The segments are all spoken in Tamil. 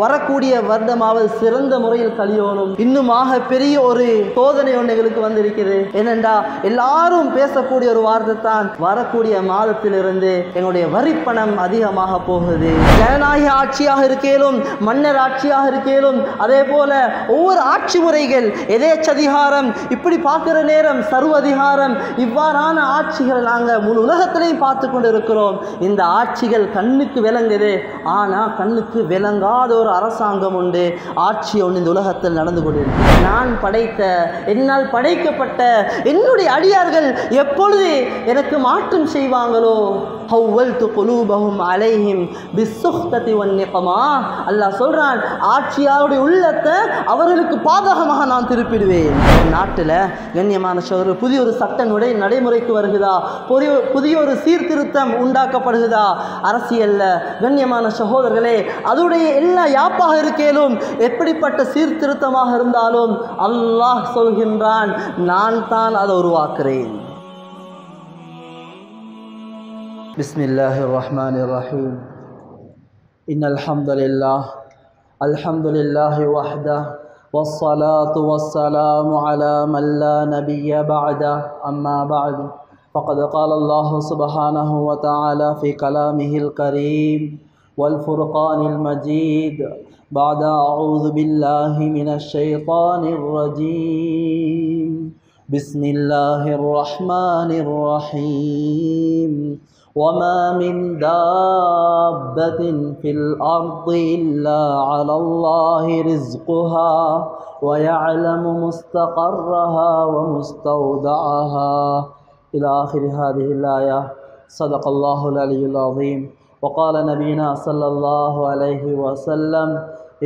வரக்கூடிய வருடமாவது சிறந்த முறையில் கழியணும். இன்னுமாக பெரிய ஒரு சோதனை ஒன்றுகளுக்கு வந்திருக்கிறது. என்னென்றா எல்லாரும் பேசக்கூடிய ஒரு வார்த்தை தான் வரக்கூடிய மாதத்திலிருந்து எங்களுடைய வரிப்பணம் அதிகமாக போகுது. ஜனநாயக ஆட்சியாக இருக்கையிலும் மன்னர் ஆட்சியாக இருக்கையிலும் அதே போல ஒவ்வொரு ஆட்சி முறைகள் எதேச்சதிகாரம் இப்படி பார்க்கிற நேரம் சர்வதிகாரம் இவ்வாறான ஆட்சிகள் நாங்கள் முழு உலகத்திலையும் பார்த்து கொண்டு இருக்கிறோம். இந்த ஆட்சிகள் கண்ணுக்கு விளங்குது, ஆனால் கண்ணுக்கு விளங்காத ஒரு அரசாங்கம் உண்டு, ஆட்சி ஒன்று இந்த உலகத்தில் நடந்து கொண்டிருக்கு. நான் படைத்த என்னால் படைக்கப்பட்ட என்னுடைய அடியார்கள் எப்பொழுது எனக்கு மாற்றம் செய்வாங்களோ ஹவ்வல்து குலூபஹும் அலைஹிம் பிஸ்ஸுஹ்ததி வன்னிகமா, அல்லாஹ் சொல்றான் ஆட்சியாருடைய உள்ளத்தை அவர்களுக்கு பாதகமாக நான் திருப்பிடுவேன். நாட்டில் கண்ணியமான சகோதரர் புதிய ஒரு சட்ட நடைமுறைக்கு வருகிறதா, புதிய ஒரு சீர்திருத்தம் உண்டாக்கப்படுகிறதா அரசியல்ல? கண்ணியமான சகோதரர்களே, அதோடைய எல்லா யாப்பாக இருக்கையிலும் எப்படிப்பட்ட சீர்திருத்தமாக இருந்தாலும் அல்லாஹ் சொல்கின்றான் நான் தான் அதை உருவாக்குறேன். بسم الله الرحمن الرحيم إن الحمد لله وحده والصلاة والسلام على من لا نبي بعده أما بعد فقد قال الله سبحانه وتعالى في كلامه الكريم والفرقان المجيد بعد أعوذ بالله من الشيطان الرجيم بسم الله الرحمن الرحيم وما من دابة في الأرض إلا على الله رزقها ويعلم مستقرها ومستودعها إلى آخر هذه الآية. صدق الله العلي العظيم. وقال نبينا صلى الله عليه وسلم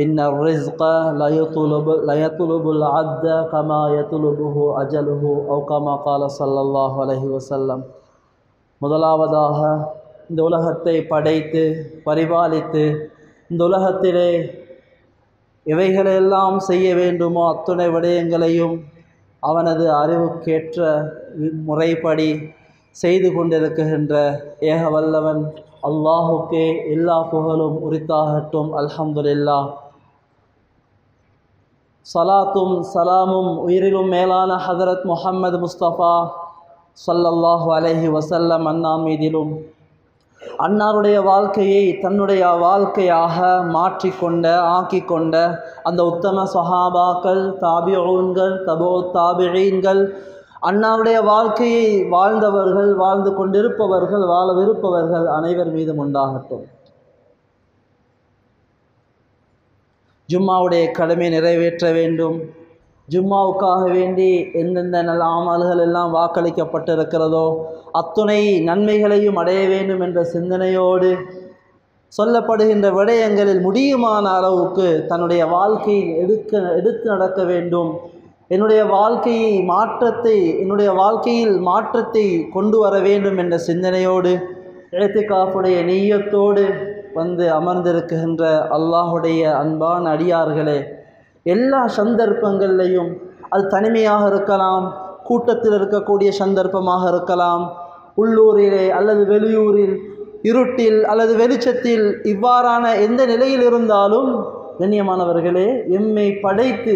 إن الرزق لا يطلب العبد كما يطلبه أجله أو كما قال صلى الله عليه وسلم. முதலாவதாக இந்த உலகத்தை படைத்து பரிபாலித்து இந்த உலகத்திலே எவைகளெல்லாம் செய்ய வேண்டுமோ அத்துணை விடயங்களையும் அவனது அறிவுக்கேற்ற முறைப்படி செய்து கொண்டிருக்கின்ற ஏக வல்லவன் அல்லாஹுக்கே எல்லா புகழும் உரித்தாகட்டும். அல்ஹம்துலில்லாஹ். சலாத்தும் சலாமும் உயிரிலும் மேலான ஹதரத் முஹம்மது முஸ்தபா ஸல்லல்லாஹு அலைஹி வஸல்லம் அண்ணா மீதிலும் அன்னாருடைய வாழ்க்கையை தன்னுடைய வாழ்க்கையாக மாற்றிக்கொண்ட ஆக்கிக்கொண்ட அந்த உத்தம சஹாபாக்கள், தாபிஊன்கள், தாபிஈன்கள், அன்னாருடைய வாழ்க்கையை வாழ்ந்தவர்கள், வாழ்ந்து கொண்டிருப்பவர்கள், வாழவிருப்பவர்கள் அனைவர் மீதும் உண்டாகட்டும். ஜும்மாவுடைய கடமை நிறைவேற்ற வேண்டும். ஜும்மாவுக்காக வேண்டி எந்தெந்த நல்ல ஆமல்கள் எல்லாம் வாக்களிக்கப்பட்டிருக்கிறதோ அத்துணை நன்மைகளையும் அடைய வேண்டும் என்ற சிந்தனையோடு சொல்லப்படுகின்ற விடயங்களில் முடியுமான அளவுக்கு தன்னுடைய வாழ்க்கையில் எடுத்து நடக்க வேண்டும். என்னுடைய வாழ்க்கையை மாற்றத்தை கொண்டு வர வேண்டும் என்ற சிந்தனையோடு இத்திகாஃபுடைய நிய்யத்தோடு வந்து அமர்ந்திருக்கின்ற அல்லாஹுடைய அன்பான அடியார்களே, எல்லா சந்தர்ப்பங்கள்லையும் அது தனிமையாக இருக்கலாம், கூட்டத்தில் இருக்கக்கூடிய சந்தர்ப்பமாக இருக்கலாம், உள்ளூரிலே அல்லது வெளியூரில், இருட்டில் அல்லது வெளிச்சத்தில், இவ்வாறான எந்த நிலையில் இருந்தாலும் கண்ணியமானவர்களே, எம்மை படைத்து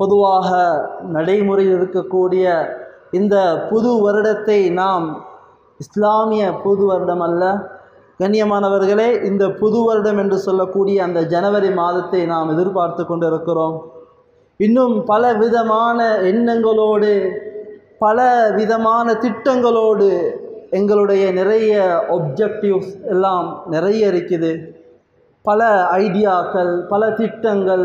பொதுவாக நடைமுறையில் இருக்கக்கூடிய இந்த புது வருடத்தை நாம் இஸ்லாமிய புது வருடம் அல்ல கண்ணியமானவர்களே, இந்த புது வருடம் என்று சொல்லக்கூடிய அந்த ஜனவரி மாதத்தை நாம் எதிர்பார்த்து கொண்டிருக்கிறோம். இன்னும் பல விதமான எண்ணங்களோடு, பல விதமான திட்டங்களோடு எங்களுடைய நிறைய ஆப்ஜெக்டிவ்ஸ் எல்லாம் நிறைய இருக்குது. பல ஐடியாக்கள், பல திட்டங்கள்,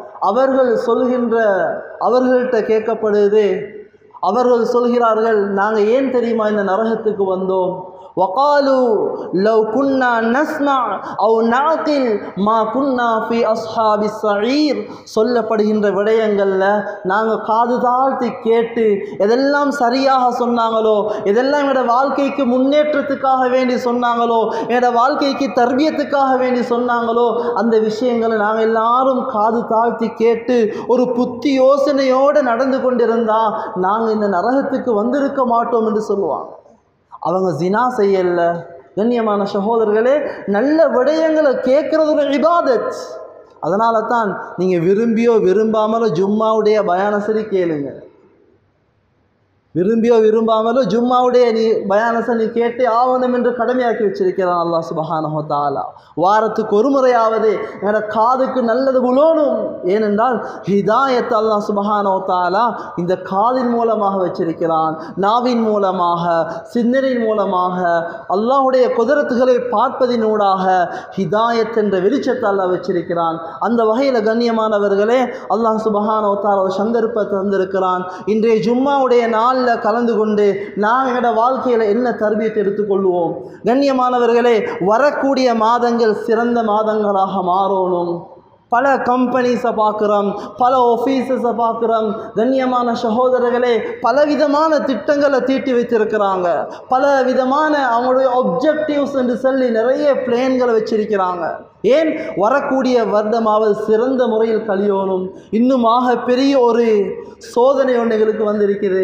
அவர்கள் சொல்கின்ற அவர்கள்ட்ட கேட்கப்படுது. அவர்கள் சொல்கிறார்கள், நாங்கள் ஏன் தெரியுமா இந்த நரகத்துக்கு வந்தோம்? وقالوا لو كنا نسمع او نعقل ما كنا في اصحاب السعير. சொல்லப்படுகின்ற விடயங்கள்ல நாங்க காது தாழ்த்தி கேட்டு எதெல்லாம் சரியாக சொன்னாங்களோ, எதெல்லாம் என்னோட வாழ்க்கைக்கு முன்னேற்றத்துக்காக வேண்டி சொன்னாங்களோ, என்னோட வாழ்க்கைக்கு தர்பியத்துக்காக வேண்டி சொன்னாங்களோ, அந்த விஷயங்களை நாங்கள் எல்லாரும் காது தாழ்த்தி கேட்டு ஒரு புத்தி யோசனையோடு நடந்து கொண்டிருந்தா நாங்கள் இந்த நரகத்துக்கு வந்திருக்க மாட்டோம் என்று சொல்லுவாங்க. அவங்க ஜினா செய்யல. கண்ணியமான சகோதரர்களே, நல்ல விடயங்களை கேட்குறது ஒரு இபாதத். அதனால தான் நீங்கள் விரும்பியோ விரும்பாமலோ ஜும்மாவுடைய பயானசரி கேளுங்க. விரும்பியோ விரும்பாமலோ ஜும்மாவுடைய பயானசை நீ கேட்டு ஆவணம் என்று கடமையாக்கி வச்சிருக்கிறான் அல்லாஹ் சுப்ஹானஹு வ தஆலா. வாரத்துக்கு ஒரு முறையாவது எங்களோட காதுக்கு நல்லது உழணும். ஏனென்றால் ஹிதாயத் அல்லாஹ் சுப்ஹானஹு வ தஆலா இந்த காதின் மூலமாக வச்சிருக்கிறான். நாவின் மூலமாக, சிந்தனையின் மூலமாக, அல்லாஹுடைய குதிரத்துகளை பார்ப்பதினூடாக ஹிதாயத் என்ற வெளிச்சத்தை அல்லாஹ் வச்சிருக்கிறான். அந்த வகையில் கண்ணியமானவர்களே, அல்லாஹ் சுப்ஹானஹு வ தஆலா ஒரு சந்தர்ப்பத்தை தந்திருக்கிறான். இன்றைய ஜும்மாவுடைய நாள் கலந்து கொண்டு நாம் எங்களோட வாழ்க்கையில என்ன தர்பியத்தை எடுத்துக்கொள்வோம். கண்ணியமானவர்களே, வரக்கூடிய மாதங்கள் சிறந்த மாதங்களாக மாறணும். பல கம்பெனிஸை பார்க்குறோம், பல ஆஃபீஸஸை பார்க்குறோம். கண்ணியமான சகோதரர்களே, பலவிதமான திட்டங்களை தீட்டி வைத்திருக்கிறாங்க. பல விதமான அவங்களுடைய ஆப்ஜெக்டிவ்ஸ் என்று சொல்லி நிறைய பிளான்களை வச்சிருக்கிறாங்க. ஏன் வரக்கூடிய வருடமாவது சிறந்த முறையில் கழியணும். இன்னுமாக பெரிய ஒரு சோதனை ஒன்றுகளுக்கு வந்திருக்குது.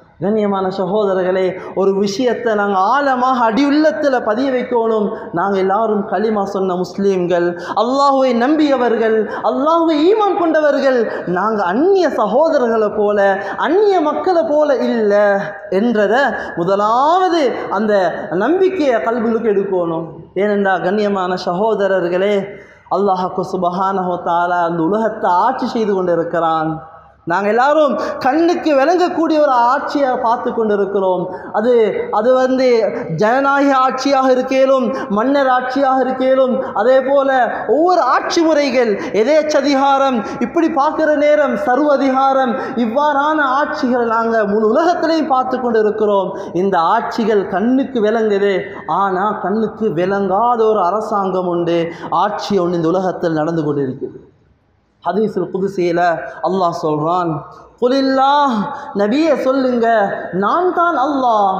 கண்ணியமான சகோதரர்களே, ஒரு விஷயத்தை நாங்கள் ஆழமாக அடியுள்ளத்தில் பதிய வைக்கணும். நாங்கள் எல்லாரும் கலிமா சொன்ன முஸ்லீம்கள், அல்லாஹுவை நம்பியவர்கள், அல்லாஹுவை ஈமான் கொண்டவர்கள். நாங்கள் அந்நிய சகோதரர்களை போல, அந்நிய மக்களை போல இல்லை என்றதை முதலாவது அந்த நம்பிக்கையை கல்விகளுக்கு எடுக்கணும். ஏனென்றால் கண்ணியமான சகோதரர்களே, அல்லாஹ் சுப்ஹானஹு வ தஆலா அந்த உலகத்தை ஆட்சி செய்து கொண்டிருக்கிறான். நாங்கள் எல்லாரும் கண்ணுக்கு விளங்கக்கூடிய ஒரு ஆட்சியை பார்த்து கொண்டிருக்கிறோம். அது அது ஜனநாயக ஆட்சியாக இருக்கலும், மன்னர் ஆட்சியாக இருக்கலும், அதே போல் ஒவ்வொரு ஆட்சி முறைகள், எதேச்சதிகாரம், இப்படி பார்க்குற நேரம் சர்வதிகாரம், இவ்வாறான ஆட்சிகள் நாங்கள் முழு உலகத்திலையும் பார்த்து கொண்டு இருக்கிறோம். இந்த ஆட்சிகள் கண்ணுக்கு விளங்குது, ஆனால் கண்ணுக்கு விளங்காத ஒரு அரசாங்கம் உண்டு, ஆட்சி ஒன்று இந்த உலகத்தில் நடந்து கொண்டிருக்குது. ஹதீஸுல் குதுஸில அல்லாஹ் சொல்றான், குலில்லாஹ், நபியே சொல்லுங்க, நான் தான் அல்லாஹ்,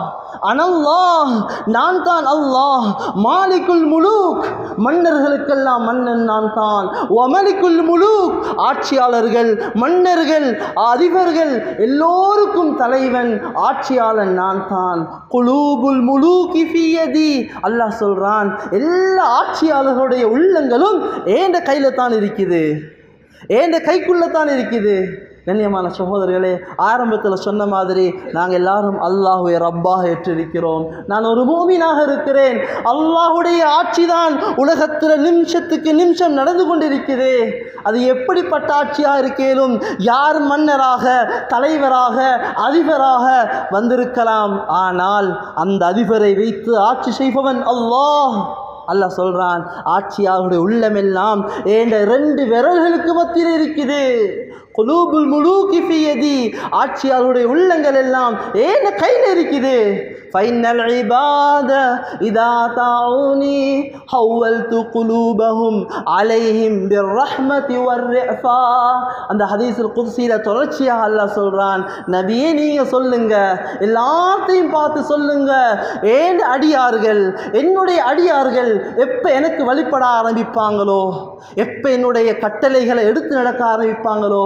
அனல்லாஹ், நான் தான் அல்லாஹ், மாலிக்குல் முலூக், மன்னர்களுக்கெல்லாம் மன்னன் நான் தான், ஒமலிக்குல் முலூக், ஆட்சியாளர்கள், மன்னர்கள், அதிபர்கள் எல்லோருக்கும் தலைவன் ஆட்சியாளன் நான் தான், குலூபுல் முலூகி ஃபீ யதி, அல்லாஹ் சொல்றான் எல்லா ஆட்சியாளர்களுடைய உள்ளங்களும் ஏண்ட கையில தான் இருக்குது, ஏண்ட கைக்குள்ளத்தான் இருக்குது. கண்ணியமான சகோதரர்களே, ஆரம்பத்தில் சொன்ன மாதிரி நாங்கள் எல்லாரும் அல்லாஹுவை ரப்பாக ஏற்றிருக்கிறோம். நான் ஒரு மூமினாக இருக்கிறேன். அல்லாஹுடைய ஆட்சி தான் உலகத்தில் நிமிஷத்துக்கு நிமிஷம் நடந்து கொண்டிருக்குது. அது எப்படிப்பட்ட ஆட்சியாக இருக்கேனும் யார் மன்னராக, தலைவராக, அதிபராக வந்திருக்கலாம். ஆனால் அந்த அதிபரை வைத்து ஆட்சி செய்பவன் அல்லாஹ். அல்லாஹ் சொல்றான், ஆட்சியாளருடைய உள்ளமெல்லாம் ஏண்ட ரெண்டு விரல்களுக்கு மத்தியில் இருக்குது, குலூபுல் முலூகி ஃபீ யதி, ஆட்சியாளருடைய உள்ளங்கள் எல்லாம் ஏண்ட கையில் இருக்குது. ஃபைனல் இபாத இதா தாஉனி ஹவ்வல்து குலூபஹும் அலைஹிம் பிர்ரஹ்மதி வர்ரிஃபா. அந்த ஹதீஸுல் குத்ஸில தொடர்ச்சியாக அல்லாஹ் சொல்றான், நபியே நீங்க சொல்லுங்க, எல்லாத்தையும் பார்த்து சொல்லுங்க, ஏண்ட அடியார்கள், என்னுடைய அடியார்கள் எப்போ எனக்கு வழிபட ஆரம்பிப்பாங்களோ, எப்போ என்னுடைய கட்டளைகளை எடுத்து நடக்க ஆரம்பிப்பாங்களோ,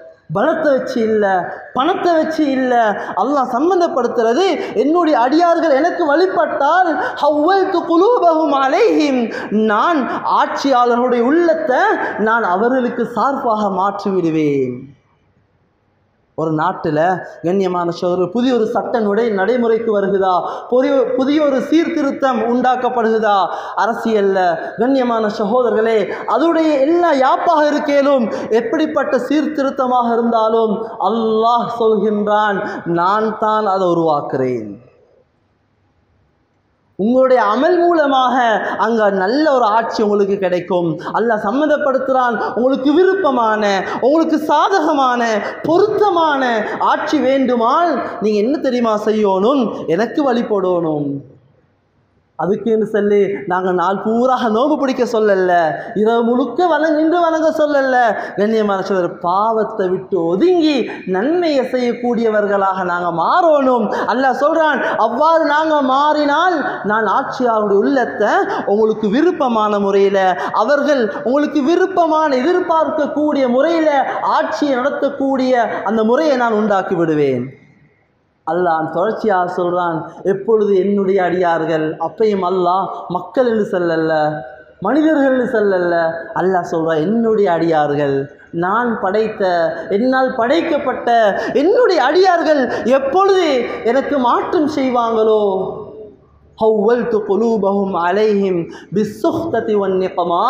பலத்தை வச்சு இல்லை, பணத்தை வச்சு இல்லை. அல்லாஹ் சம்பந்தப்படுத்துறது என்னுடைய அடியார்கள் எனக்கு வழிபட்டால் ஹவ்வல்து குலூபஹும் அலைஹிம், நான் ஆட்சியாளர்களுடைய உள்ளத்தை நான் அவர்களுக்கு சார்பாக மாற்றி விடுவேன். ஒரு நாட்டில் கண்ணியமான சகோதரர் புதிய ஒரு சட்ட நடைமுறைக்கு வருகிறதா, புதிய ஒரு சீர்திருத்தம் உண்டாக்கப்படுகிறதா அரசியலில். கண்ணியமான சகோதரர்களே, அதனுடைய எல்லா யாப்பாக இருக்கேலும் எப்படிப்பட்ட சீர்திருத்தமாக இருந்தாலும் அல்லாஹ் சொல்கின்றான், நான் தான் அதை உருவாக்குறேன். உங்களுடைய அமல் மூலமாக அங்கே நல்ல ஒரு ஆட்சி உங்களுக்கு கிடைக்கும். அல்லாஹ் சம்மந்தப்படுத்துகிறான், உங்களுக்கு விருப்பமான, உங்களுக்கு சாதகமான, பொருத்தமான ஆட்சி வேண்டுமால் நீங்கள் என்ன தெரியுமா செய்யணும், எனக்கு வழிபடணும். அதுக்குன்னு சொல்லி நாங்கள் நாள் பூராக நோம்பு பிடிக்க சொல்லலை, இரவு முழுக்க நின்று வணங்க சொல்லலை. கண்ணியமான சகோதரர், பாவத்தை விட்டு ஒதுங்கி நன்மையை செய்யக்கூடியவர்களாக நாங்கள் மாறணும். அல்லாஹ் சொல்கிறான், அவ்வாறு நாங்கள் மாறினால் நான் ஆட்சியாளருடைய உள்ளத்தை உங்களுக்கு விருப்பமான முறையில், அவர்கள் உங்களுக்கு விருப்பமான எதிர்பார்க்கக்கூடிய முறையில் ஆட்சியை நடத்தக்கூடிய அந்த முறையை நான் உண்டாக்கி விடுவேன். அல்லாஹ் தொடர்ச்சியாக சொல்கிறான், எப்பொழுது என்னுடைய அடியார்கள், அப்பையும் அல்லாஹ் மக்கள் என்று சொல்லல்ல, மனிதர்கள்னு சொல்லல்ல, அல்லாஹ் சொல்கிறான் என்னுடைய அடியார்கள், நான் படைத்த, என்னால் படைக்கப்பட்ட என்னுடைய அடியார்கள் எப்பொழுது எனக்கு மாற்றம் செய்வாங்களோ ஹவ்வல்து குலூபஹும் அலைஹிம் பிஸ்ஸுஹ்ததி வன்னிகமா,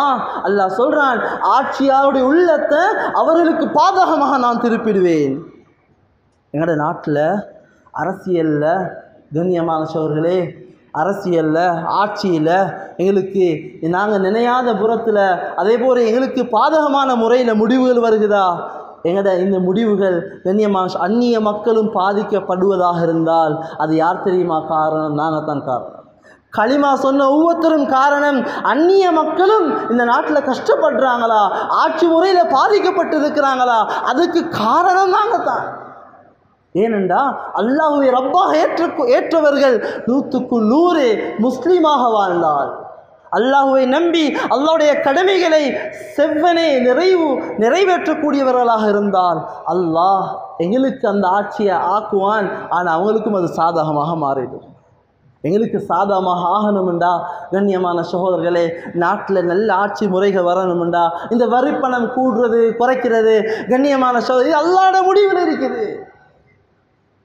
அல்லாஹ் சொல்கிறான் ஆட்சியாருடைய உள்ளத்தை அவர்களுக்கு பாதகமாக நான் திருப்பிடுவேன். எங்களோட நாட்டில் அரசியலில் கண்ணியமான சகோதரர்களே, அரசியலில் ஆட்சியில் எங்களுக்கு நாங்கள் நினையாத புறத்தில் அதே போல் எங்களுக்கு பாதகமான முறையில் முடிவுகள் வருகிறதா. எங்கட இந்த முடிவுகள் கண்ணியமான அந்நிய மக்களும் பாதிக்கப்படுவதாக இருந்தால் அது யார் தெரியுமா காரணம்? நாங்கள் தான் காரணம். களிமா சொன்ன ஒவ்வொருத்தரும் காரணம். அந்நிய மக்களும் இந்த நாட்டில் கஷ்டப்படுறாங்களா, ஆட்சி முறையில் பாதிக்கப்பட்டு இருக்கிறாங்களா, அதுக்கு காரணம் நாங்கள் தான். ஏனென்றா அல்லாஹ்வை ரப்பாக ஏற்றவர்கள் 100க்கு 100 முஸ்லீமாக வாழ்ந்தால், அல்லாஹ்வை நம்பி அல்லாஹ்வுடைய கடமைகளை செவ்வனே நிறைவேற்றக்கூடியவர்களாக இருந்தால் அல்லாஹ் எங்களுக்கு அந்த ஆட்சியை ஆக்குவான். ஆனால் அவங்களுக்கும் அது சாதகமாக மாறிடும். எங்களுக்கு சாதகமாக ஆகணுமெண்டா கண்ணியமான சகோதரர்களே, நாட்டில் நல்ல ஆட்சி முறைகள் வரணுமெண்டா இந்த வரிப்பணம் கூடுறது குறைக்கிறது கண்ணியமான சகோதரி அல்லாஹ்வோட முடிவில் இருக்குது.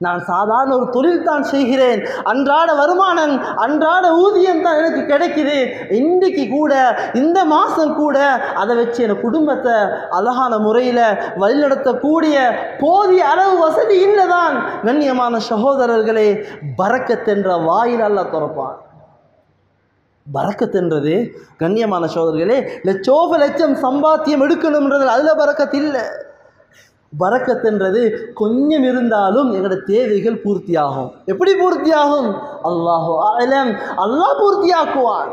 நான் சாதாரண ஒரு தொழில் தான் செய்கிறேன், அன்றாட வருமானம் அன்றாட ஊதியம் தான் எனக்கு கிடைக்குது. இன்றைக்கு கூட இந்த மாதம் கூட அதை வச்சு என் குடும்பத்தை அழகான முறையில் வழிநடத்தக்கூடிய போதிய அளவு வசதி இல்லை தான். கண்ணியமான சகோதரர்களே, பரக்கத்தென்ற வாயில் அல்லாஹ் திறப்பான். பரக்கத்தென்றது கண்ணியமான சகோதரர்களே லட்சம் சம்பாத்தியம் எடுக்கணும்ன்றது, அதில் பரக்கத்து இல்லை. பரக்கத்துன்றது கொஞ்சம் இருந்தாலும் எங்களோட தேவைகள் பூர்த்தியாகும். எப்படி பூர்த்தியாகும்? அல்லாஹ் அலம், அல்லாஹ் பூர்த்தியாக்குவான்.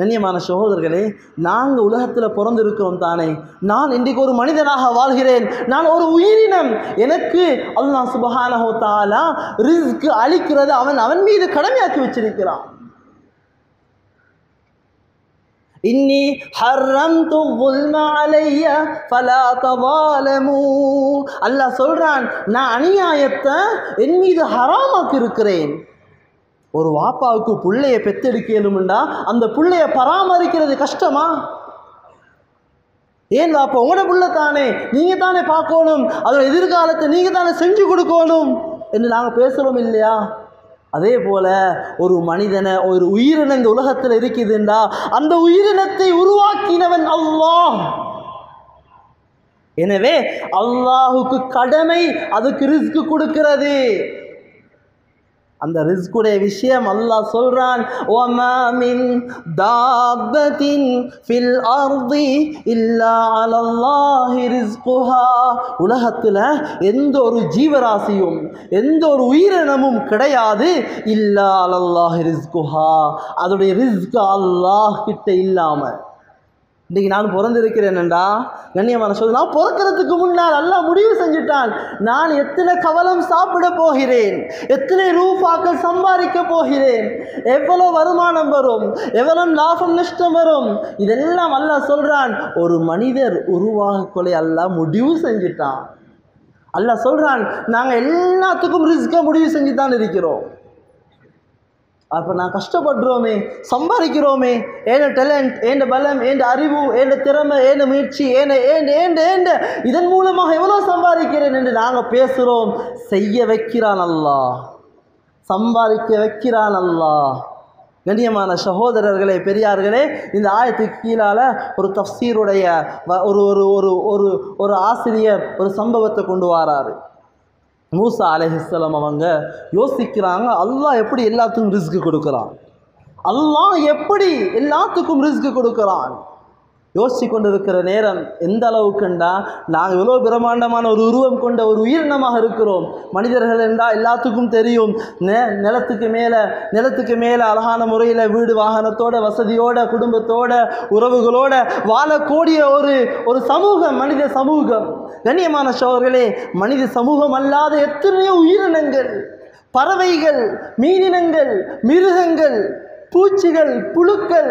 கண்ணியமான சகோதரர்களே, நாங்கள் உலகத்தில் பிறந்திருக்கிறோம் தானே. நான் இன்றைக்கு ஒரு மனிதனாக வாழ்கிறேன், நான் ஒரு உயிரினம். எனக்கு அல்லாஹ் சுப்ஹானஹு வ தஆலா ரிஸ்க் அளிக்கிறது அவன் அவன் மீது கடமையாக்கி வச்சிருக்கிறான். இன்னி ஹர்ரம்து ظுல்ம அலைய ஃபலா தவாலமு, அல்லாஹ் சொல்றான், நான் அநியாயத்தை என் மீது ஹராமாக்கி இருக்கிறேன். ஒரு வாப்பாவுக்கு பிள்ளையை பெத்தெடுக்கணும்னா அந்த பிள்ளையை பராமரிக்கிறது கஷ்டமா? ஏன் வாப்பா, உங்களோட பிள்ளை தானே, நீங்க தானே பார்க்கணும், அதோட எதிர்காலத்தை நீங்க தானே செஞ்சு கொடுக்கணும் என்று நாங்கள் பேசுறோம் இல்லையா? அதே போல ஒரு மனிதனை, ஒரு உயிரினம் இந்த உலகத்தில் இருக்குதுண்டா, அந்த உயிரினத்தை உருவாக்கினவன் அல்லாஹ். எனவே அல்லாஹுக்கு கடமை அதுக்கு ரிஸ்க் கொடுக்கிறது. அந்த ரிஸ்குடைய விஷயம் அல்லாஹ் சொல்றான், வமா மின் தாபத்தின் ஃபில் அர்தி இல்லா அலல்லாஹி ரிஸ்குஹா. உலகத்துல எந்த ஒரு ஜீவராசியும் எந்த ஒரு உயிரினமும் கிடையாது, இல்லா அலல்லாஹி ரிஸ்குஹா, அதோடைய ரிஸ்க் அல்லாஹ் கிட்ட இல்லாம. இன்றைக்கி நான் பிறந்திருக்கிறேன்டா கண்ணியமான சொல்ல, நான் பிறக்கிறதுக்கு முன்னால் அல்லாஹ் முடிவு செஞ்சுட்டான், நான் எத்தனை கவலம் சாப்பிட போகிறேன், எத்தனை ரூபாக்கள் சம்பாதிக்க போகிறேன், எவ்வளோ வருமானம் வரும், எவ்வளோ லாபம் நஷ்டம் வரும், இதெல்லாம் அல்லாஹ் சொல்கிறான். ஒரு மனிதர் உருவாகக்கொலை அல்லாஹ் முடிவு செஞ்சுட்டான். அல்லாஹ் சொல்கிறான், நாங்கள் எல்லாத்துக்கும் ரிஸ்கை முடிவு செஞ்சு தான் இருக்கிறோம். அப்போ நான் கஷ்டப்படுறோமே, சம்பாதிக்கிறோமே, ஏன டேலண்ட், ஏன பலம், ஏன் அறிவு, ஏன திறமை, ஏன முயற்சி, ஏன ஏன் ஏன் ஏன் இதன் மூலமாக எவ்வளோ சம்பாதிக்கிறேன் என்று நாங்கள் பேசுகிறோம். செய்ய வைக்கிறான் அல்லாஹ், சம்பாதிக்க வைக்கிறான் அல்லாஹ். கண்ணியமான சகோதரர்களே, பெரியார்களே, இந்த ஆயத்துக்கு கீழால் ஒரு தஃப்சீருடைய ஒரு ஒரு ஒரு ஒரு ஆசிரியர் ஒரு சம்பவத்தை கொண்டு வராரு. மூசா அலைஹிஸ்ஸலாம் அவங்க யோசிக்கிறாங்க, அல்லாஹ் எப்படி எல்லாத்துக்கும் ரிஸ்க் கொடுக்குறான், அல்லாஹ் எப்படி எல்லாத்துக்கும் ரிஸ்க் கொடுக்குறான். யோசிச்சு கொண்டு இருக்கிற நேரம் எந்த அளவுக்குண்டா, நாங்கள் எவ்வளோ பிரம்மாண்டமான ஒரு உருவம் கொண்ட ஒரு உயிரினமாக இருக்கிறோம். மனிதர்கள் என்றால் எல்லாத்துக்கும் தெரியும், நிலத்துக்கு மேலே அழகான முறையில் வீடு வாகனத்தோட வசதியோட குடும்பத்தோட உறவுகளோட வாழக்கூடிய ஒரு சமூகம், மனித சமூகம். கண்ணியமான சோர்களே, மனித சமூகம் அல்லாத எத்தனையோ உயிரினங்கள், பறவைகள், மீனினங்கள், மிருகங்கள், பூச்சிகள், புழுக்கள்,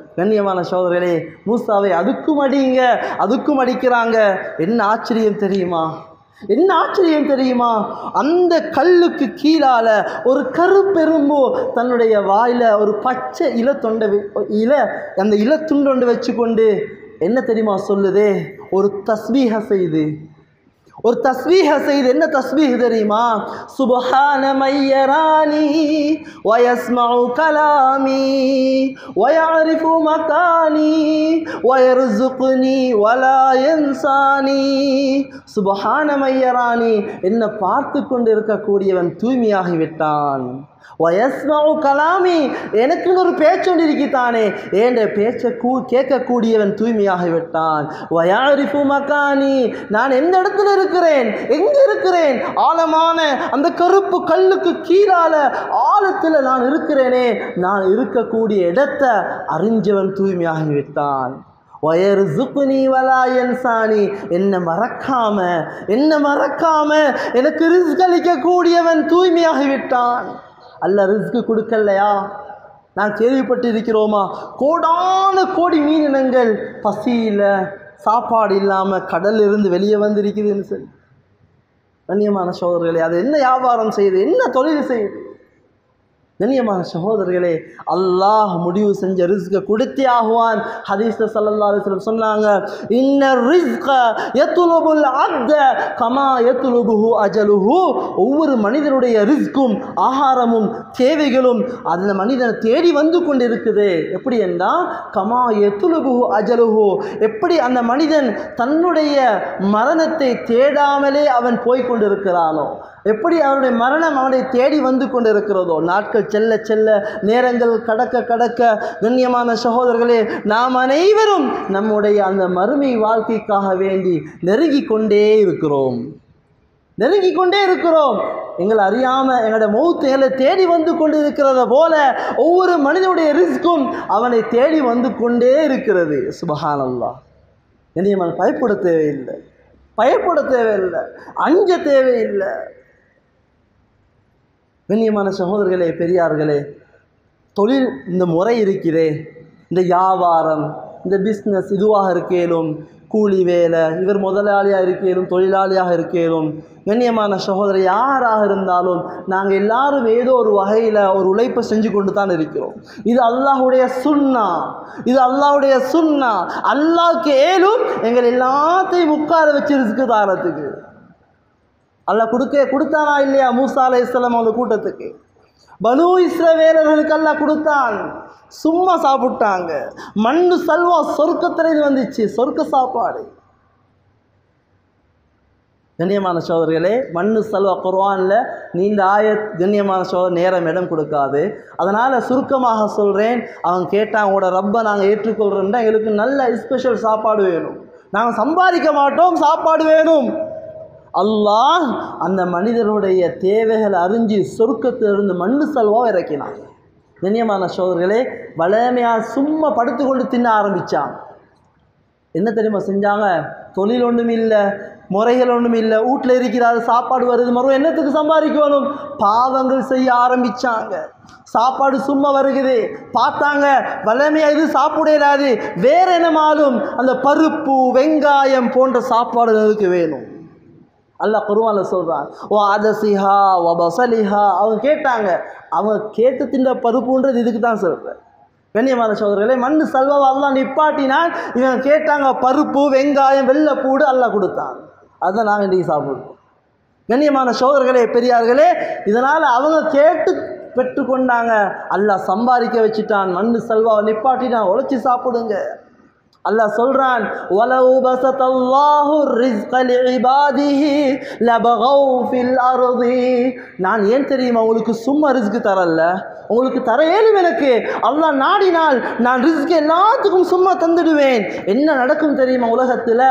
கண்ணியமான சகோதரர்களே, மூசாவை அதுக்கும் அடிங்க, அதுக்கும் அடிக்கிறாங்க. என்ன ஆச்சரியம் தெரியுமா, என்ன ஆச்சரியம் தெரியுமா, அந்த கல்லுக்கு கீழால ஒரு கருப்பெரும்பு தன்னுடைய வாயில ஒரு பச்சை அந்த இலத்துண்டொண்டு வச்சு கொண்டு என்ன தெரியுமா சொல்லுது, ஒரு தஸ்பீஹ செய்து என்ன தஸ்பீஹ் தெரியுமா, சுப்ஹான மய்யரானி வ யஸ்மஉ கலாமி வ யஅரிஃபு மகானி வ யர்ஸுகுனி வ லா யன்ஸானி. சுப்ஹான மய்யரானி, என்ன பார்த்து கொண்டிருக்கக்கூடியவன் தூய்மையாகிவிட்டான், வயஸ்மவு கலாமி, எனக்குன்னு ஒரு பேச்சொண்டு இருக்கித்தானே, ஏண்ட பேச்சை கேட்கக்கூடியவன் தூய்மையாகிவிட்டான், வயாரிஃபு மகானி, நான் எந்த இடத்துல இருக்கிறேன், எங்கே இருக்கிறேன், ஆழமான அந்த கருப்பு கல்லுக்கு கீழால ஆழத்தில் நான் இருக்கிறேனே, நான் இருக்கக்கூடிய இடத்தை அறிஞ்சவன் தூய்மையாகிவிட்டான், வயர் ஜுக்னி வலாயன்சானி, என்ன மறக்காம எனக்கு ரிஸ்க் அளிக்கக்கூடியவன் தூய்மையாகிவிட்டான். அல்ல ரிஸ்க்கு கொடுக்கலையா, நான் கேள்விப்பட்டு இருக்கிறோமா, கோடான கோடி மீனினங்கள் பசியில் சாப்பாடு இல்லாமல் கடலில் இருந்து வெளியே வந்திருக்குதுன்னு சொல்லி. கண்ணியமான சகோதரர்களே, அது என்ன வியாபாரம் செய்யுது, என்ன தொழில் செய்யுது? கண்ணியமான சகோதரர்களே, அல்லாஹ் முடிவு செஞ்ச ரிஸ்கை கொடுத்தே ஆகுவான். ஹதீஸ்ல ஸல்லல்லாஹு அலைஹி வஸல்லம் சொன்னாங்க, இன்ன ரிஸ்க யத்லுபுல் அப்த கமா யத்லுபுஹு அஜலுஹு. ஒவ்வொரு மனிதனுடைய ரிஸ்கும் ஆகாரமும் தேவைகளும் அந்த மனிதனை தேடி வந்து கொண்டிருக்குது. எப்படி என்றால், கமா யத்லுபுஹு அஜலுஹு, எப்படி அந்த மனிதன் தன்னுடைய மரணத்தை தேடாமலே அவன் போய்கொண்டிருக்கிறானோ, எப்படி அவனுடைய மரணம் அவனை தேடி வந்து கொண்டிருக்கிறதோ, நாட்கள் செல்ல செல்ல நேரங்கள் கடக்க. கண்ணியமான சகோதரர்களே, நாம் அனைவரும் நம்முடைய அந்த மறுமை வாழ்க்கைக்காக வேண்டி நெருங்கி கொண்டே இருக்கிறோம். எங்களை அறியாமல் எங்களோட மௌத்துகளை தேடி வந்து கொண்டிருக்கிறத போல ஒவ்வொரு மனிதனுடைய ரிஸ்கும் அவனை தேடி வந்து கொண்டே இருக்கிறது. சுபஹானல்லாஹ். கண்ணியமான, பயப்பட தேவையில்லை, அஞ்ச தேவையில்லை. கண்ணியமான சகோதரர்களே, பெரியார்களே, தொழில் இந்த முறை இருக்கிறே, இந்த வியாபாரம், இந்த பிஸ்னஸ், இதுவாக இருக்கேனும் கூலி வேலை இவர் முதலாளியாக இருக்கேனும் தொழிலாளியாக இருக்கேனும் கண்ணியமான சகோதரர் யாராக இருந்தாலும் நாங்கள் எல்லாரும் ஏதோ ஒரு வகையில் ஒரு உழைப்பை செஞ்சு கொண்டு தான் இருக்கிறோம். இது அல்லாஹ்வுடைய சுன்னா, இது அல்லாஹ்வுடைய சுன்னா. அல்லாஹ்வுக்கு ஏலும் எங்கள் எல்லாத்தையும் உட்கார வச்சிருக்கு தாரத்துக்கு அல்லாஹ் கொடுத்தானா இல்லையா? மூசா அலைஹிஸ்ஸலாம் அவங்க கூட்டத்துக்கு பனூ இஸ்ரவேலர்களுக்கு அல்லாஹ் கொடுத்தான். சும்மா சாப்பிட்டாங்க. மண்ணு சல்வா சொர்க்கத்திலிருந்து வந்துச்சு, சொர்க்க சாப்பாடு. கண்ணியமான சகோதரர்களே, மண்ணு சல்வா குர்ஆனில் நீண்ட ஆயத். கண்ணியமான சகோதரர், நேரம் இடம் கொடுக்காது, அதனால் சுருக்கமாக சொல்கிறேன். அவங்க கேட்டாங்கோட ரப்பை நாங்கள் ஏற்றுக்கொள்கிறோம்னா எங்களுக்கு நல்ல ஸ்பெஷல் சாப்பாடு வேணும், நாங்கள் சம்பாதிக்க மாட்டோம், சாப்பாடு வேணும். அல்லாஹ் அந்த மனிதனுடைய தேவைகளை அறிஞ்சு சொர்க்கத்திலிருந்து மண்ணு சல்வா இறக்கினான். கண்ணியமான சகோதரர்களே, வளமையாக சும்மா படுத்துக்கொண்டு தின்ன ஆரம்பித்தான். என்ன தெரியுமா செஞ்சாங்க? தொழில் ஒன்றும் இல்லை, முறைகள் ஒன்றும் இல்லை, வீட்டில் இருக்கிறாரு, சாப்பாடு வருது, மறுபடியும் என்னத்துக்கு சம்பாதிக்கணும்? பாவங்கள் செய்ய ஆரம்பித்தாங்க. சாப்பாடு சும்மா வருகுது, பார்த்தாங்க வளமையாக இது சாப்பிடலாது, வேறு என்னமாலும் அந்த பருப்பு வெங்காயம் போன்ற சாப்பாடுகளுக்கு வேணும். அல்லாஹ் குர்ஆன்ல சொல்கிறான், ஓ அதசிஹா ஓ பசலிஹா. அவங்க கேட்டாங்க, அவங்க கேட்டு தின்ற பருப்புன்றது இதுக்கு தான் சொல்கிறேன். கண்ணியமான சகோதரர்களே, மண்ணு சல்வாவை அல்லாஹ் நிப்பாட்டினால் இவங்க கேட்டாங்க பருப்பு வெங்காயம் வெள்ளைப்பூடு அல்லாஹ் கொடுத்தான். அதுதான் நாங்கள் இன்றைக்கி சாப்பிடுவோம். கண்ணியமான சகோதரர்களே, பெரியார்களே, இதனால் அவங்க கேட்டு பெற்றுக்கொண்டாங்க. அல்லாஹ் சம்பாதிக்க வச்சுட்டான், மண்ணு சல்வாவை நிப்பாட்டினான். உழைச்சி சாப்பிடுங்க. அல்லாஹ் சொல்றான், வலௌ பஸத்தல்லாஹு ரிஸ்க லிஇபாதிஹி லபகௌ ஃபில் அர்தி. நான் ஏன் தெரியுமா உங்களுக்கு சும்மா ரிஸ்க் தரல, உங்களுக்கு தர ஏலும். எனக்கு அல்லாஹ் நாடினால் நான் ரிஸ்க் எல்லாத்துக்கும் சும்மா தந்துடுவேன். என்ன நடக்கும் தெரியுமா உலகத்தில்?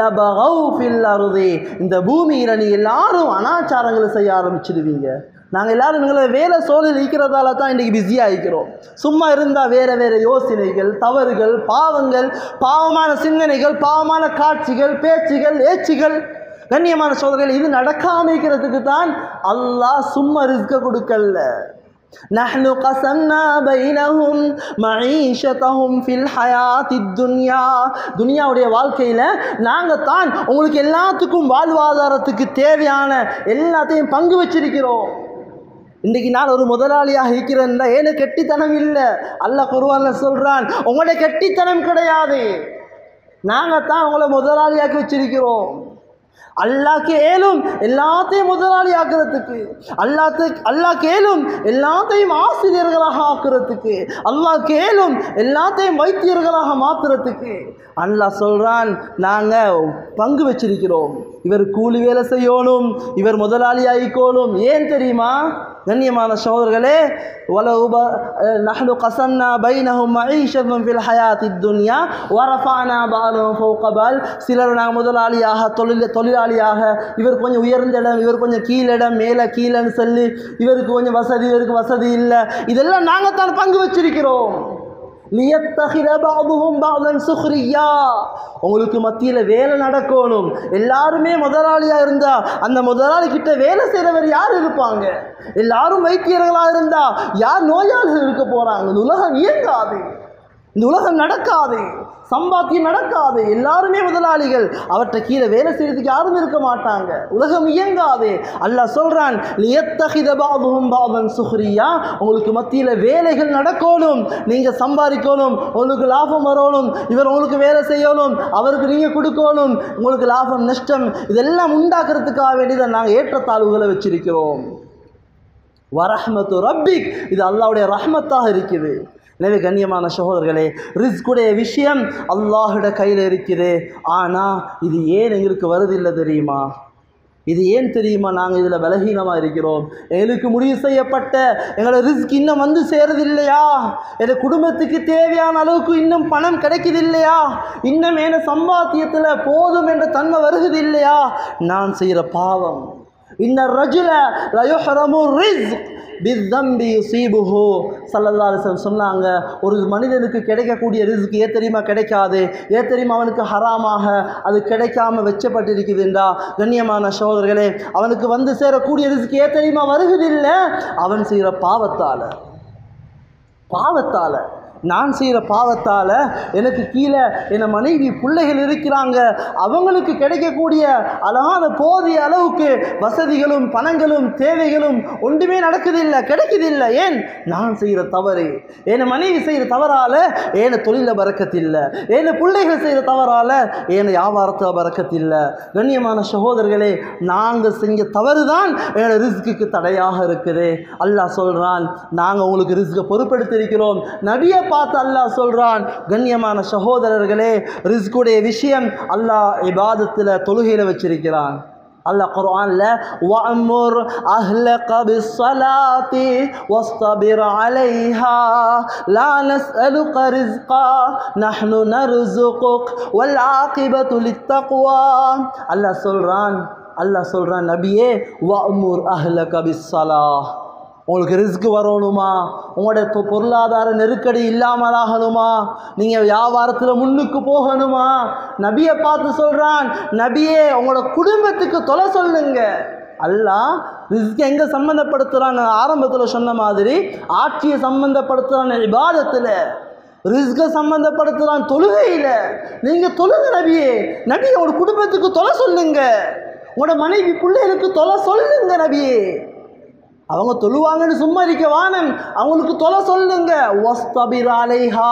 லபகௌ ஃபில் அர்தி. இந்த பூமியில் நீ எல்லாரும் அனாச்சாரங்களை செய்ய ஆரம்பிச்சிடுவீங்க. நாங்கள் எல்லோரும் எங்களை வேலை சோழல் இருக்கிறதால தான் இன்றைக்கி பிஸியாக இருக்கிறோம். சும்மா இருந்தால் வேறு வேறு யோசனைகள், தவறுகள், பாவங்கள், பாவமான சிந்தனைகள், பாவமான காட்சிகள், பேச்சுகள், ஏச்சுகள். கண்ணியமான சோதனைகள் இது நடக்காமல் இருக்கிறதுக்கு தான் அல்லாஹ் சும்மா ரிஸ்க கொடுக்கல. நஹ்னு கஸம்னா பைனஹும் மஈஷதஹும் ஃபில் ஹயாத்தித் துன்யா. துன்யாவுடைய வாழ்க்கையில் நாங்கள் தான் உங்களுக்கு எல்லாத்துக்கும் வாழ்வாதாரத்துக்கு தேவையான எல்லாத்தையும் பங்கு வச்சிருக்கிறோம். இன்றைக்கி நான் ஒரு முதலாளியாக இருக்கிறேன்ல, ஏன்னு கெட்டித்தனம் இல்லை. அல்லாஹ் குர்ஆன்ல சொல்கிறான், உங்களுடைய கெட்டித்தனம் கிடையாது, நாங்கள் தான் உங்களை முதலாளியாக்கி வச்சிருக்கிறோம். அல்லாஹ்க்கு ஏலும் எல்லாத்தையும் முதலாளி ஆக்கிறதுக்கு, அல்லாஹ்க்கு ஏலும் எல்லாத்தையும் ஆசிரியர்களாக ஆக்கிறதுக்கு, அல்லாஹ்க்கு ஏலும் எல்லாத்தையும் வைத்தியர்களாக மாற்றுறதுக்கு. அல்லாஹ் சொல்கிறான், நாங்கள் பங்கு வச்சிருக்கிறோம். இவர் கூலி வேலை செய்யணும், இவர் முதலாளி ஆகிக்கோணும். ஏன் தெரியுமா கண்ணியமான சகோதரர்களே? நஹ்னு கஸம்னா பைனஹும் மஈஷதஹும் ஃபில் ஹயாத்தித் துன்யா வரஃபஅனா பஅதஹும் ஃபௌக பஅத். சிலர் நாங்கள் முதலாளியாக, தொழிலாளியாக, இவர் கொஞ்சம் உயர்ந்த இடம், இவர் கொஞ்சம் கீழிடம், மேலே கீழன்னு சொல்லி, இவருக்கு கொஞ்சம் வசதி, இவருக்கு வசதி இல்லை, இதெல்லாம் நாங்கள் தான் பங்கு வச்சிருக்கிறோம். லியத்தகிர பஅதுஹும் பஅதன் சுக்ரியா. உங்களுக்கு மத்தியில் வேலை நடக்கணும். எல்லாருமே முதலாளியாக இருந்தால் அந்த முதலாளிகிட்ட வேலை செய்கிறவர் யார் இருப்பாங்க? எல்லாரும் வைத்தியர்களாக இருந்தால் யார் நோயாளிகள் இருக்க போகிறாங்க? இந்த உலகம் இயங்காது, இந்த உலகம் நடக்காது, சம்பாத்தியம் நடக்காது. எல்லாருமே முதலாளிகள், அவற்றை கீழே வேலை செய்கிறதுக்கு யாரும் இருக்க மாட்டாங்க, உலகம் இயங்காது. அல்லாஹ் சொல்கிறான், லியத்தகித பஅதுஹும் பஅதன் சுக்ரியா. உங்களுக்கு மத்தியில் வேலைகள் நடக்கணும், நீங்கள் சம்பாதிக்கணும், உங்களுக்கு லாபம் வரணும், இவர் உங்களுக்கு வேலை செய்யணும், அவருக்கு நீங்கள் கொடுக்கணும், உங்களுக்கு லாபம் நஷ்டம் இதெல்லாம் உண்டாக்குறதுக்காக வேண்டியதை நாங்கள் ஏற்றத்தாழ்வுகளை வச்சிருக்கிறோம். வரஹ்மத்து ரப்பிக், இது அல்லாஹ்வுடைய ரஹ்மத்தாக இருக்குது. எனவே கண்ணியமான சகோதரர்களே, ரிஸ்குடைய விஷயம் அல்லாஹ்வோட கையில் இருக்குது. ஆனால் இது ஏன் எங்களுக்கு வருதில்லை தெரியுமா? இது ஏன் தெரியுமா? நாங்கள் இதில் பலகீனமாக இருக்கிறோம். எங்களுக்கு முடிவு செய்யப்பட்ட எங்களோட ரிஸ்க் இன்னும் வந்து சேருது இல்லையா? எங்கள் குடும்பத்துக்கு தேவையான அளவுக்கு இன்னும் பணம் கிடைக்குது இல்லையா? இன்னும் என சம்பாத்தியத்தில் போதும் என்ற தன்மை வருகிறது இல்லையா? நான் செய்கிற பாவம். இன்ன ரஜுல லயுஹ்ரமு ரிஸ்க் பிஸ்ஸம்பி யுஸீபுஹு ஸல்லல்லாஹு அலைஹி வஸல்லம் சொன்னாங்க. ஒரு மனிதனுக்கு கிடைக்கக்கூடிய ரிஸ்க் ஏன் தெரியுமா கிடைக்காது? ஏன் தெரியுமா அவனுக்கு ஹராமாக அது கிடைக்காம வெச்சப்பட்டிருக்குதுன்றா? கண்ணியமான சகோதரர்களே, அவனுக்கு வந்து சேரக்கூடிய ரிஸ்க் ஏன் தெரியுமா வருகுதில்லை? அவன் செய்கிற பாவத்தால். நான் செய்கிற பாவத்தால் எனக்கு கீழே என் மனைவி பிள்ளைகள் இருக்கிறாங்க, அவங்களுக்கு கிடைக்கக்கூடிய அழகான போதிய அளவுக்கு வசதிகளும் பணங்களும் தேவைகளும் ஒன்றுமே நடக்குதில்லை, கிடைக்குதில்லை. ஏன்? நான் செய்கிற தவறு. என் மனைவி செய்கிற தவறால் ஏன தொழிலில் பறக்கத்தில்லை, ஏன பிள்ளைகள் செய்கிற தவறால் ஏன வியாபாரத்தில் பறக்கத்தில்லை. கண்ணியமான சகோதரர்களே, நாங்கள் செஞ்ச தவறு தான் என்னோட ரிஸ்க்கு தடையாக இருக்குது. அல்லாஹ் சொல்கிறான், நாங்கள் உங்களுக்கு ரிஸ்கை பொறுப்படுத்திருக்கிறோம். நபியை பார்த்து அல்லாஹ் சொல்கிறான், கண்ணியமான சகோதரர்களே, ரிஸ்குடைய விஷயம் அல்லாஹ் இபாதத்தில் தொழுகையில் வச்சிருக்கிறான். அல்லாஹ் குர்ஆன்ல வஅமுர் அஹ்லக பிஸ்ஸலாத்தி வஸ்தபிர் அலைஹா லா நஸ்அலுக ரிஸ்கா நஹ்னு நர்ஸுகுக் வல் ஆகிபத்து லித்தக்வா. அல்லாஹ் சொல்றான் நபியே, வஅமுர் அஹ்லக பிஸ்ஸலாத். உங்களுக்கு ரிஸ்க் வரணுமா? உங்களுடைய பொருளாதார நெருக்கடி இல்லாமல் ஆகணுமா? நீங்கள் வியாபாரத்தில் முன்னுக்கு போகணுமா? நபியை பார்த்து சொல்கிறான், நபியே உங்களோட குடும்பத்துக்கு தொலை சொல்லுங்க. அல்லாஹ் ரிஸ்க் எங்கே சம்மந்தப்படுத்துகிறான்? ஆரம்பத்தில் சொன்ன மாதிரி ஆட்சியை சம்மந்தப்படுத்துகிறான் இபாதத்தில், ரிஸ்கை சம்மந்தப்படுத்துகிறான் தொழுகையில். நீங்கள் தொழுங்க நபியே, நபியை உங்களோட குடும்பத்துக்கு தொலை சொல்லுங்க, உங்களோட மனைவி பிள்ளைகளுக்கு தொலை சொல்லுங்க நபியே. அவங்க தொழுவாங்கன்னு சும்மா இருக்க வானன், அவங்களுக்கு தொலை சொல்லுங்க. வஸ்தபிர் அலைஹா,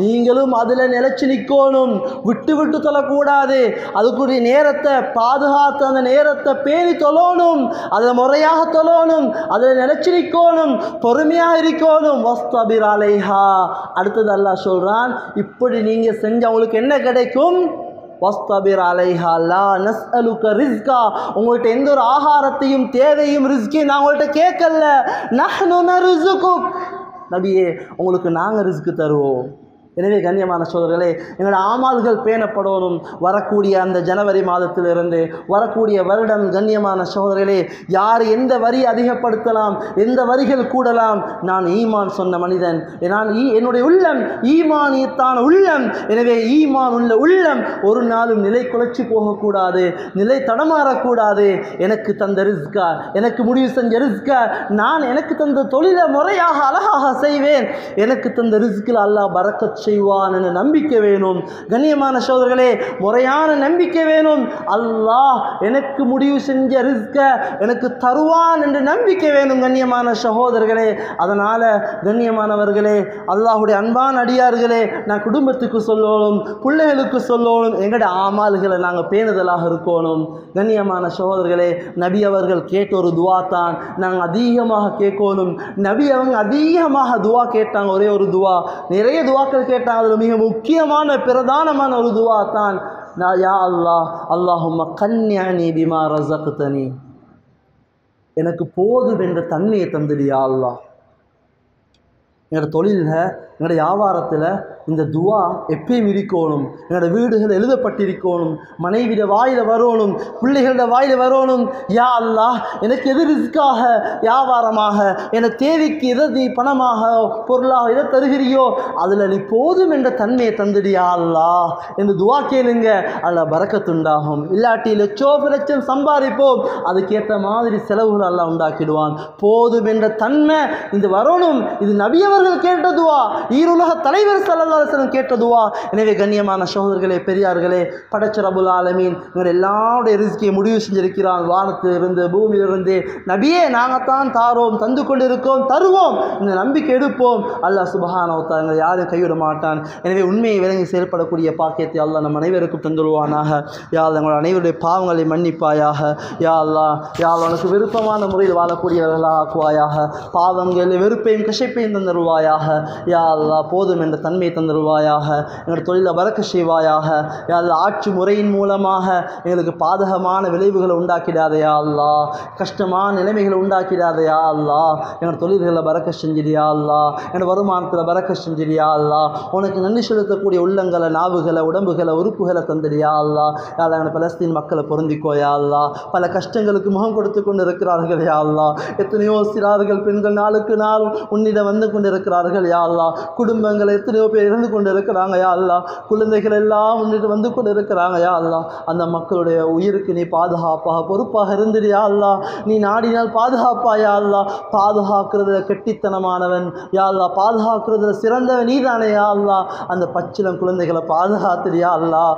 நீங்களும் அதில் நிலச்சி நிற்கணும், விட்டு தொழக்கூடாது. அதுக்குரிய நேரத்தை பாதுகாத்து அந்த நேரத்தை பேணி தொழணும், அதை முறையாக தொழணும், அதில் நிலச்சி நிற்கணும், பொறுமையாக இருக்கணும். வஸ்தபிர் அலைஹா. அடுத்தது அல்லாஹ் சொல்கிறான், இப்படி நீங்கள் செஞ்சு அவங்களுக்கு என்ன கிடைக்கும்? வஸ்தபிர் அலைஹா லா நஸ்அலுக ரிஸ்கா. உங்கள்கிட்ட எந்த ஒரு ஆகாரத்தையும் தேவையும் ரிஸ்கையும் நான் உங்கள்கிட்ட கேட்கல. நஹ்னு நர்ஸுகுக். நபியே உங்களுக்கு நாங்கள் ரிஸ்க்கு தருவோம். எனவே கண்ணியமான சகோதரர்களே, எங்களோட ஆமால்கள் பேணப்படணும். வரக்கூடிய அந்த ஜனவரி மாதத்திலிருந்து வரக்கூடிய வருடம் கண்ணியமான சகோதரர்களே, யார் எந்த வரி அதிகப்படுத்தலாம், எந்த வரிகள் கூடலாம், நான் ஈமான் சொன்ன மனிதன், நான் என்னுடைய உள்ளம் ஈமானியத்தான உள்ளம். எனவே ஈமான் உள்ள உள்ளம் ஒரு நாளும் நிலை குலைச்சி போகக்கூடாது, நிலை தடமாறக்கூடாது. எனக்கு தந்த ரிஸ்கா, எனக்கு முடிவு செஞ்ச ரிஸ்கா, நான் எனக்கு தந்த தொழிலை முறையாக அழகாக செய்வேன், எனக்கு தந்த ரிஸ்கில் அல்லாஹ் பறக்கத் செய்வான் என நம்பிக்கை வேணும். கண்ணியமான சகோதரர்களே, முறையான நம்பிக்கை வேணும். அல்லாஹ் எனக்கு முடிவு செஞ்ச ரிஸ்கை எனக்கு தருவான் என்று நம்பிக்கை வேணும். கண்ணியமான சகோதரர்களே, அதனால் கண்ணியமானவர்களே, அல்லாஹுடைய அன்பான அடியார்களே, நான் குடும்பத்துக்கு சொல்லணும், பிள்ளைகளுக்கு சொல்லணும், எங்களுடைய ஆமால்களை நாங்கள் பேணுதலாக இருக்கணும். கண்ணியமான சகோதரர்களே, நபி அவர்கள் கேட்ட ஒரு துவா தான் நாங்கள் அதிகமாக கேட்கணும். நபி அவங்க அதிகமாக துவா கேட்டாங்க. ஒரே ஒரு துவா, நிறைய துவாக்கள் கேட்டாங்க, அதில் மிக முக்கியமான பிரதானமான ஒரு துவா தான், யா அல்லாஹ் அல்லாஹும்ம கன்னிஅனி பிமா ரஸக்தனி, எனக்கு போதும் என்ற தன்மையை தந்துடு யா அல்லாஹ். எங்களோட தொழிலில், எங்களோட வியாபாரத்தில் இந்த துவா எப்பயும் இருக்கணும். எங்களோட வீடுகள் எழுதப்பட்டிருக்கணும், மனைவியோட வாயில் வரணும், பிள்ளைகளோட வாயில் வரணும். யா அல்லாஹ், எனக்கு எது ரிஸ்காக, வியாபாரமாக, என தேவைக்கு எதை நீ பணமாக பொருளாக எதை தருகிறியோ அதில் நீ போதும் என்ற தன்மையை தந்துடு யா அல்லாஹ் என்று துவா கேளுங்க. அல்லாஹ் பரக்கத்துண்டாகும். இல்லாட்டி லட்சம் சம்பாதிப்போம், அதுக்கேற்ற மாதிரி செலவுகள் அல்லாஹ் உண்டாக்கிடுவான். போதும் என்ற தன்மை இது வரணும். இது நபியவர் கேட்ட துவா, ஈருலக தலைவர் ஸல்லல்லாஹு அலைஹி வஸல்லம் கேட்ட துவா. எனவே கண்ணியமான சகோதரர்களே, பெரியார்களே, படைச்ச ரபுல் ஆலமீன் எல்லாருடைய ரிஸ்கை முடிவு செஞ்சிருக்கிறான். வானத்திலிருந்து பூமியிலிருந்து நபியே நாங்கள் தான் தாரோம், தந்து கொண்டிருக்கோம், தருவோம், இந்த நம்பிக்கை எடுப்போம். அல்லாஹ் சுப்ஹானஹு வ தஆலா யாரும் கைவிட மாட்டான். எனவே உண்மையை விளங்கி செயல்படக்கூடிய பாக்கியத்தை அல்லாஹ் நம் அனைவருக்கும் தந்துடுவானாக. யா அல்லாஹ், எங்கள் அனைவருடைய பாவங்களை மன்னிப்பாயாக. யா அல்லாஹ், யா அல்லாஹ், உனக்கு விருப்பமான முறையில் வாழக்கூடியவர்களாக ஆக்குவாயாக. பாவங்களில் வெறுப்பையும் கசப்பையும் தந்துடுவாய். யா அல்லாஹ், போதும் என்ற தன்மையை தந்துடுவாயாக. எங்கள் தொழிலை பறக்கச் செய்வாயாக. யா அல்லாஹ், ஆட்சி முறையின் மூலமாக எங்களுக்கு பாதகமான விளைவுகளை உண்டாக்கிடாத யா அல்லாஹ், கஷ்டமான நிலைமைகளை உண்டாக்கிடாத யா அல்லாஹ், எங்கள் தொழில்களை பறக்கச் செஞ்சிடு யா அல்லாஹ், எங்கள் வருமானத்தில் பறக்கச் செஞ்சிடு யா அல்லாஹ், உனக்கு நன்றி செலுத்தக்கூடிய உள்ளங்களை, நாவுகளை, உடம்புகளை, உறுப்புகளை தந்துடு யா அல்லாஹ். யா அல்லாஹ், எங்கள் பலஸ்தீன் மக்களை பொருந்திக்கோ யா அல்லாஹ். பல கஷ்டங்களுக்கு முகம் கொடுத்து கொண்டு இருக்கிறார்கள் யா அல்லாஹ். எத்தனையோ சிறார்கள் பெண்கள் நாளுக்கு நாள் உன்னிடம் வந்து கொண்டு ார்கள் யா அல்லாஹ். குடும்பங்கள் எத்தனையோ பேர் இருந்து கொண்டிருக்கிறாங்க யா அல்லாஹ். குழந்தைகள் எல்லாம் உன்னிட்டு வந்து கொண்டிருக்கிறாங்க யா அல்லாஹ். அந்த மக்களுடைய உயிருக்கு நீ பாதுகாப்பாக பொறுப்பாக இருந்துடு யா அல்லாஹ். நீ நாடினால் பாதுகாப்பா யா அல்லாஹ். பாதுகாக்கிறதுல கெட்டித்தனமானவன் யா அல்லாஹ், பாதுகாக்கிறதுல சிறந்தவன் நீதானே யா அல்லாஹ். அந்த பச்சிலம் குழந்தைகளை பாதுகாத்துடு யா அல்லாஹ்.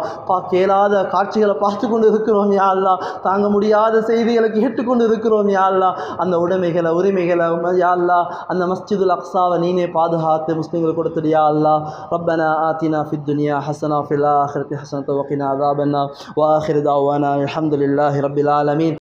கேளாத காட்சிகளை பார்த்து கொண்டு இருக்கிறோம் யா அல்லாஹ், தாங்க முடியாத செய்திகளை கேட்டுக்கொண்டு இருக்கிறோம் யா அல்லாஹ். அந்த உடைமைகளை உரிமைகளை யா அல்லாஹ், அந்த மஸ்ஜிதுல் அக்ஸாவை நீனே பாதுகாத்து முஸ்லிம்களுக்கு கொடுத்துடு யா அல்லாஹ். ரப்பனா ஆத்தினா ஃபித் துன்யா ஹஸனா ஃபில் ஆஹிரத்தி ஹஸனத வ கினா அஸாபன்னா வ ஆஹிரு தஅவானா அல்ஹம்துலில்லாஹி ரப்பில் ஆலமீன்.